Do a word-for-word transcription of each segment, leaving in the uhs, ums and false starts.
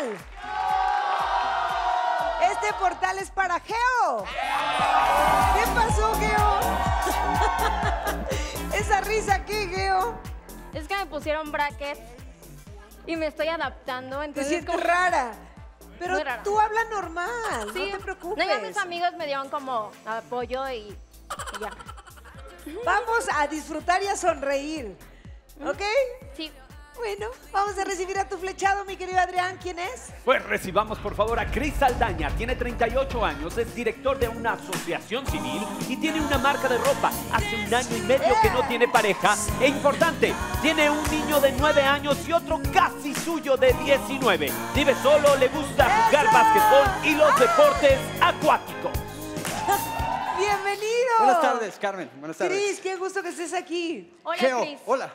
portal? Este portal es para Geo. ¿Qué pasó, Geo? Esa risa aquí, Geo. Es que me pusieron brackets y me estoy adaptando. Entonces te sientes como... rara. Pero tú hablas normal, sí, no te preocupes. No, mis amigos me dieron como apoyo y, y ya. Vamos a disfrutar y a sonreír, ¿ok? Sí. Bueno, vamos a recibir a tu flechado, mi querido Adrián. ¿Quién es? Pues recibamos, por favor, a Cris Saldaña. Tiene treinta y ocho años, es director de una asociación civil y tiene una marca de ropa. Hace un año y medio que no tiene pareja. E importante, tiene un niño de nueve años y otro casi suyo de diecinueve. Vive solo, le gusta jugar básquetbol y los deportes acuáticos. ¡Bienvenido! Buenas tardes, Carmen. Buenas tardes. Cris, qué gusto que estés aquí. Hola, Cris. Hola.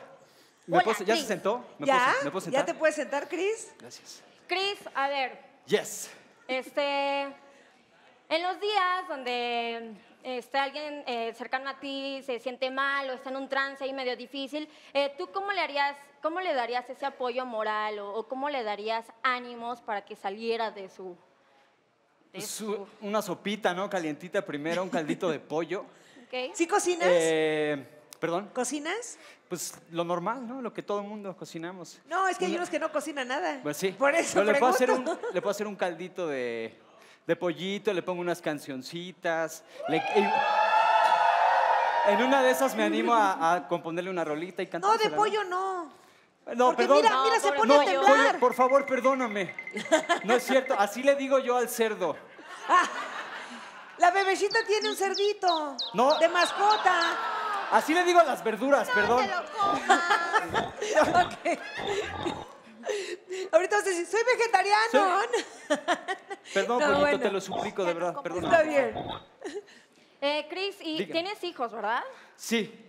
¿Me Hola, puedo, ¿Ya Chris. se sentó? ¿Me ¿Ya? Puedo, ¿me puedo sentar? ¿Ya te puedes sentar, Cris? Gracias. Cris, a ver. Yes. Este, en los días donde este, alguien eh, cercano a ti se siente mal o está en un trance ahí medio difícil, eh, ¿tú cómo le harías, cómo le darías ese apoyo moral o, o cómo le darías ánimos para que saliera de su... De su, su... Una sopita, ¿no? Calientita primero, un caldito de pollo. Okay. ¿Sí cocinas? Eh... ¿Perdón? ¿Cocinas? Pues lo normal, ¿no? Lo que todo el mundo cocinamos. No, es que hay unos que no cocinan nada. Pues sí. Por eso le puedo, hacer un, le puedo hacer un caldito de, de pollito, le pongo unas cancioncitas. Le, en una de esas me animo a, a componerle una rolita y cantar. No, de pollo no. No, Porque perdón. Mira, no, mira, se pone no, a temblar. Pollo, por favor, perdóname. No es cierto. Así le digo yo al cerdo. Ah, la bebecita tiene un cerdito. No. De mascota. Así le digo a las verduras, no, perdón. No te lo comas. Okay. Ahorita usted dice, soy vegetariano. ¿Soy? Perdón, no, pollito, bueno. te lo suplico, de verdad. Perdón. Está bien. Eh, Cris, y Dígame. tienes hijos, ¿verdad? Sí.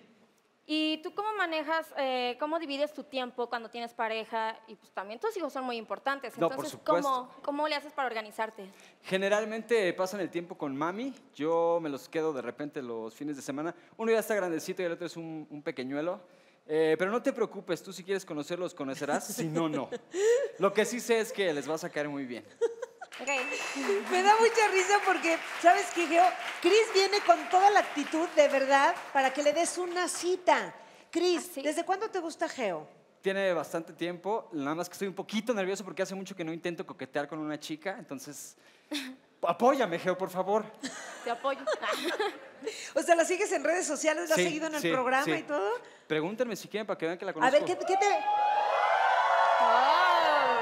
¿Y tú cómo manejas, eh, cómo divides tu tiempo cuando tienes pareja? Y pues también tus hijos son muy importantes. Entonces, no, por supuesto. ¿cómo, ¿cómo le haces para organizarte? Generalmente pasan el tiempo con mami. Yo me los quedo de repente los fines de semana. Uno ya está grandecito y el otro es un, un pequeñuelo. Eh, pero no te preocupes, tú si quieres conocerlos, conocerás. Si no, no. Lo que sí sé es que les va a sacar muy bien. Okay. Me da mucha risa porque, ¿sabes qué, Geo? Cris viene con toda la actitud, de verdad, para que le des una cita. Cris, ¿Ah, sí? ¿desde cuándo te gusta Geo? Tiene bastante tiempo, nada más que estoy un poquito nervioso porque hace mucho que no intento coquetear con una chica, entonces, apóyame, Geo, por favor. Te apoyo. O sea, ¿la sigues en redes sociales? ¿La sí, has seguido en el sí, programa sí. y todo? Pregúntenme si quieren para que vean que la conozco. A ver, ¿qué, qué te...?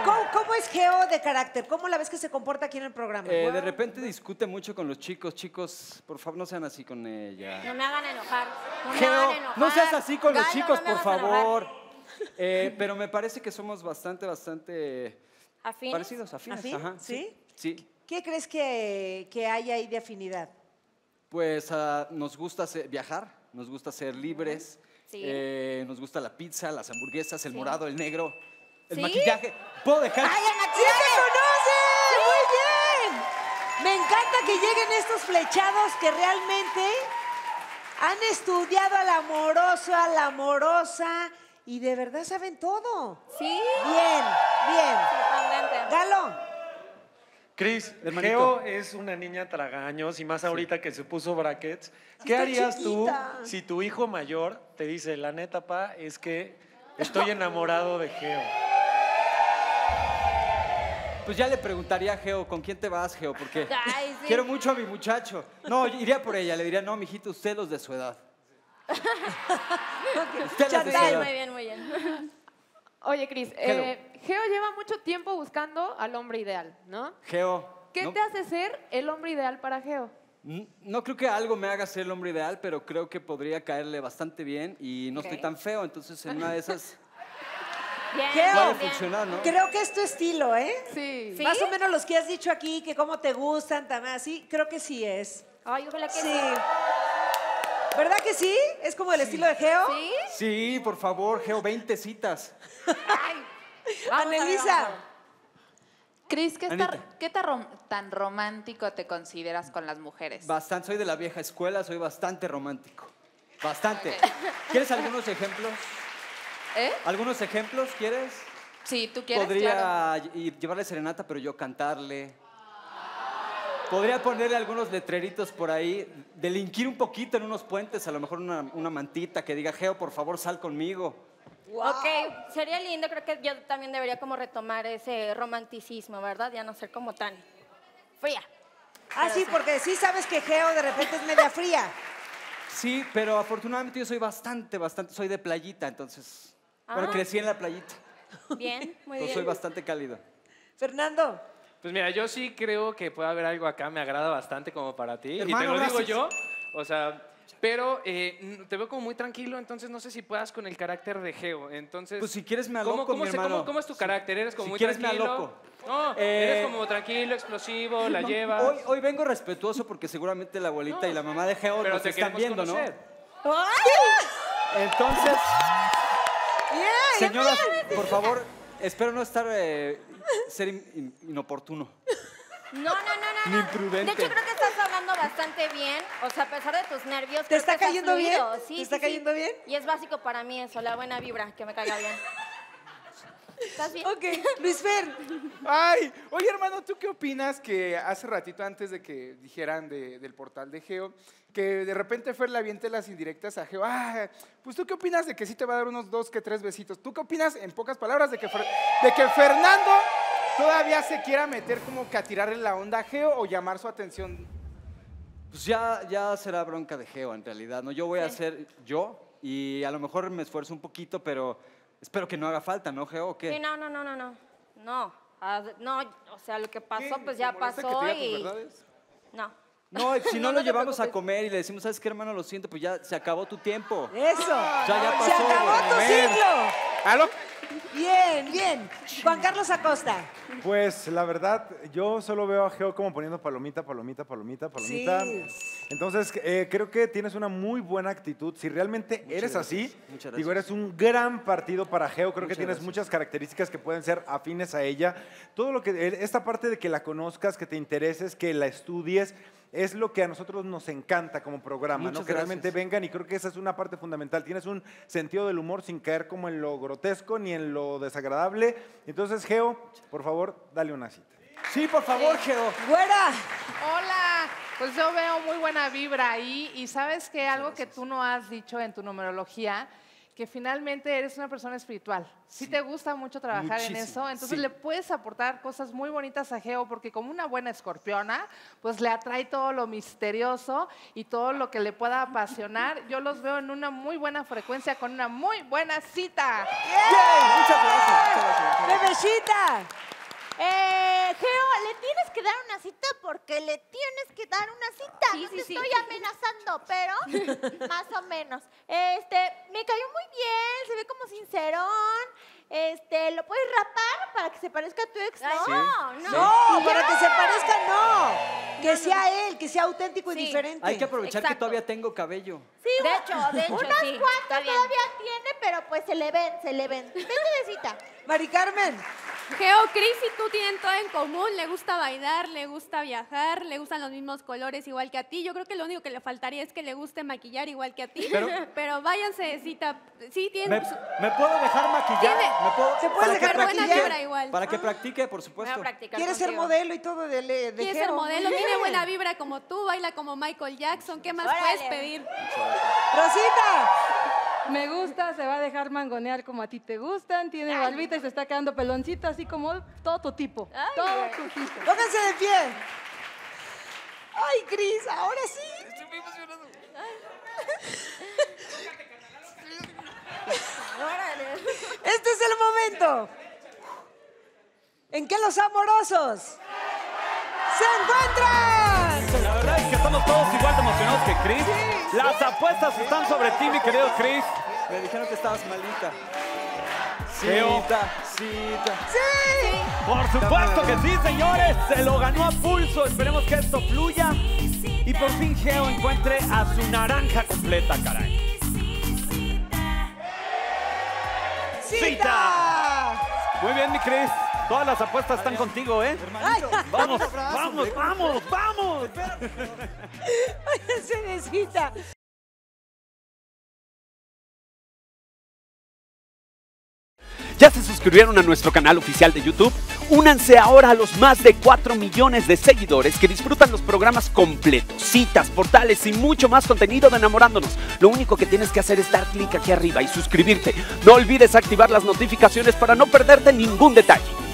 ¿Cómo, ¿Cómo es Geo de carácter? ¿Cómo la ves que se comporta aquí en el programa? Eh, wow. De repente discute mucho con los chicos. Chicos, por favor, no sean así con ella. No me hagan enojar. No, Geo, me hagan enojar. no seas así con Galo, los chicos, no por favor. Eh, pero me parece que somos bastante, bastante... ¿Afines? Parecidos, afines. ¿Afín? Ajá, ¿Sí? ¿Sí? sí. ¿Qué crees que, que hay ahí de afinidad? Pues uh, nos gusta viajar, nos gusta ser libres, sí. eh, nos gusta la pizza, las hamburguesas, el sí. morado, el negro... El ¿Sí? maquillaje. ¿Puedo dejar? ¡Ay, Ana, sí te conoces! ¡Sí! ¡Muy bien! Me encanta que lleguen estos flechados que realmente han estudiado al amoroso, a la amorosa y de verdad saben todo. ¿Sí? Bien, bien. Sorprendente. Galo. Cris, Geo es una niña tragaños y más ahorita sí. que se puso brackets. ¿Qué Está harías chiquita. tú si tu hijo mayor te dice, la neta, pa, es que estoy enamorado de Geo? Pues ya le preguntaría a Geo, ¿con quién te vas, Geo? Porque Ay, sí. quiero mucho a mi muchacho. No, iría por ella, le diría, no, mijito, usted los de su edad. okay. Usted los de su edad. Muy bien, muy bien. Oye, Cris, eh, Geo lleva mucho tiempo buscando al hombre ideal, ¿no? Geo. ¿Qué no... te hace ser el hombre ideal para Geo? No creo que algo me haga ser el hombre ideal, pero creo que podría caerle bastante bien y no okay. estoy tan feo, entonces en una de esas... Bien, Geo, funcionar, ¿no? Creo que es tu estilo, ¿eh? Sí. sí. Más o menos los que has dicho aquí, que cómo te gustan, tan así, creo que sí es. Ay, ojalá que sí. sí. ¿Verdad que sí? ¿Es como el sí. estilo de Geo? Sí. Sí, por favor, Geo, veinte citas. Anelisa. Cris, ¿qué, ¿qué tan romántico te consideras con las mujeres? Bastante, soy de la vieja escuela, soy bastante romántico. Bastante. Okay. ¿Quieres algunos ejemplos? ¿Eh? ¿Algunos ejemplos quieres? Sí, tú quieres, podría claro. llevarle serenata, pero yo cantarle. Podría ponerle algunos letreritos por ahí, delinquir un poquito en unos puentes, a lo mejor una, una mantita que diga, Geo, por favor, sal conmigo. Wow. Ok, sería lindo, creo que yo también debería como retomar ese romanticismo, ¿verdad? Ya no ser como tan fría. Ah, sí, sí, porque sí sabes que Geo de repente es media fría. Sí, pero afortunadamente yo soy bastante, bastante, soy de playita, entonces, ah. bueno, crecí en la playita. Bien, muy entonces, bien. Soy bastante cálido. Fernando. Pues mira, yo sí creo que puede haber algo acá, me agrada bastante como para ti. Hermano, y te lo gracias. digo yo, o sea, pero eh, te veo como muy tranquilo, entonces no sé si puedas con el carácter de Geo, entonces... Pues si quieres me aloco, ¿cómo, cómo, mi hermano. ¿Cómo, cómo es tu carácter? ¿Eres como si muy quieres, tranquilo? Me aloco. No, eh... eres como tranquilo, explosivo, la llevas... Hoy, hoy vengo respetuoso porque seguramente la abuelita no, y la mamá de Geo nos están viendo, conocer. ¿no? ¡Ay! Entonces... Yeah, señoras, por favor, espero no estar... Eh, ser in, in, inoportuno. No, no, no, no. Imprudente. De hecho, creo que estás hablando bastante bien. O sea, a pesar de tus nervios. ¿Te creo está que cayendo bien? Sí, ¿Te está sí, cayendo sí. bien? Y es básico para mí eso, la buena vibra, que me caiga bien. ¿Estás bien? Ok, Luis Fer. Ay, oye, hermano, ¿tú qué opinas que hace ratito antes de que dijeran de, del portal de Geo, que de repente Fer le aviente las indirectas a Geo? Ah, pues ¿tú qué opinas de que sí te va a dar unos dos que tres besitos? ¿Tú qué opinas, en pocas palabras, de que, Fer, de que Fernando todavía se quiera meter como que a tirarle la onda a Geo o llamar su atención? Pues ya, ya será bronca de Geo, en realidad, ¿no? Yo voy a ser yo y a lo mejor me esfuerzo un poquito, pero... Espero que no haga falta, ¿no, Geo? ¿O qué? Sí, no, no, no, no, no. No, no, o sea, lo que pasó, ¿Qué? pues ya pasó que y... Tus no. No, si no, no lo llevamos a comer y le decimos, ¿sabes qué, hermano? Lo siento, pues ya se acabó tu tiempo. Eso. O sea, ya pasó. Se acabó tu ciclo. ¿Aló? Bien, bien. Juan Carlos Acosta. Pues, la verdad, yo solo veo a Geo como poniendo palomita, palomita, palomita, palomita. Sí. Entonces, eh, creo que tienes una muy buena actitud. Si realmente muchas eres gracias. así, digo, eres un gran partido para Geo. Creo muchas que tienes gracias. muchas características que pueden ser afines a ella. Todo lo que, esta parte de que la conozcas, que te intereses, que la estudies, es lo que a nosotros nos encanta como programa, muchas ¿no? que gracias. realmente vengan, y creo que esa es una parte fundamental. Tienes un sentido del humor sin caer como en lo grotesco ni en lo desagradable. Entonces, Geo, por favor, dale una cita. Sí, por favor, sí. Geo. ¡Güera! Hola. Pues yo veo muy buena vibra ahí, y sabes que algo que tú no has dicho en tu numerología, que finalmente eres una persona espiritual. Sí, sí. te gusta mucho trabajar Muchísimo. en eso, entonces sí. le puedes aportar cosas muy bonitas a Geo, porque como una buena escorpiona, pues le atrae todo lo misterioso y todo lo que le pueda apasionar. Yo los veo en una muy buena frecuencia con una muy buena cita. Yeah. Yeah. Muchas gracias. ¡Bebecita! Eh, Geo, le tienes que dar una cita porque le tienes que dar una cita. Sí, no sí, te sí. estoy amenazando, pero más o menos. Este, me cayó muy bien, se ve como sincerón. Este, ¿lo puedes rapar para que se parezca a tu ex? Ay, no, sí. no. No, sí. para que se parezca, no. Que no, sea no. él, que sea auténtico sí. y diferente. Hay que aprovechar Exacto. que todavía tengo cabello. Sí, de un, hecho, de hecho, unos sí, cuantos todavía tiene, pero pues se le ven, se le ven. Vete de cita. Mari Carmen. Geo, Cris y tú tienen todo en común. Le gusta bailar, le gusta viajar, le gustan los mismos colores igual que a ti. Yo creo que lo único que le faltaría es que le guste maquillar igual que a ti. Pero, pero váyanse de cita. Sí, tienen... ¿Me, ¿Me puedo dejar maquillar? ¿Tiene? ¿Me puedo? ¿Se puede dejar maquillar? Igual. Para que ah. practique, por supuesto. ¿Quieres ser modelo y todo de, de Geo? Quieres ser modelo, yeah. tiene buena vibra como tú, baila como Michael Jackson. ¿Qué más Órale. puedes pedir? ¡Rosita! Me gusta, se va a dejar mangonear como a ti te gustan, tiene barbita y se está quedando peloncito, así como todo tu tipo. Ay, todo bebé. tu tipo. Pónganse de pie. Ay, Cris, ahora sí. Estoy muy emocionado. Este es el momento. ¿En qué los amorosos se encuentran? La verdad es que estamos todos igual de emocionados que Cris. Sí, Las sí. apuestas están sobre ti, mi querido Cris. Me dijeron que estabas malita. Cita, cita. ¡Sí! Por supuesto que sí, señores. Se lo ganó a pulso. Esperemos que esto fluya y por fin Geo encuentre a su naranja completa, caray. ¡Cita! ¡Cita! Muy bien, mi Cris. Todas las apuestas están contigo, ¿eh? Hermanito, vamos, vamos, vamos, vamos. Váyanse de cita. ¿Ya se suscribieron a nuestro canal oficial de YouTube? Únanse ahora a los más de cuatro millones de seguidores que disfrutan los programas completos, citas, portales y mucho más contenido de Enamorándonos. Lo único que tienes que hacer es dar clic aquí arriba y suscribirte. No olvides activar las notificaciones para no perderte ningún detalle.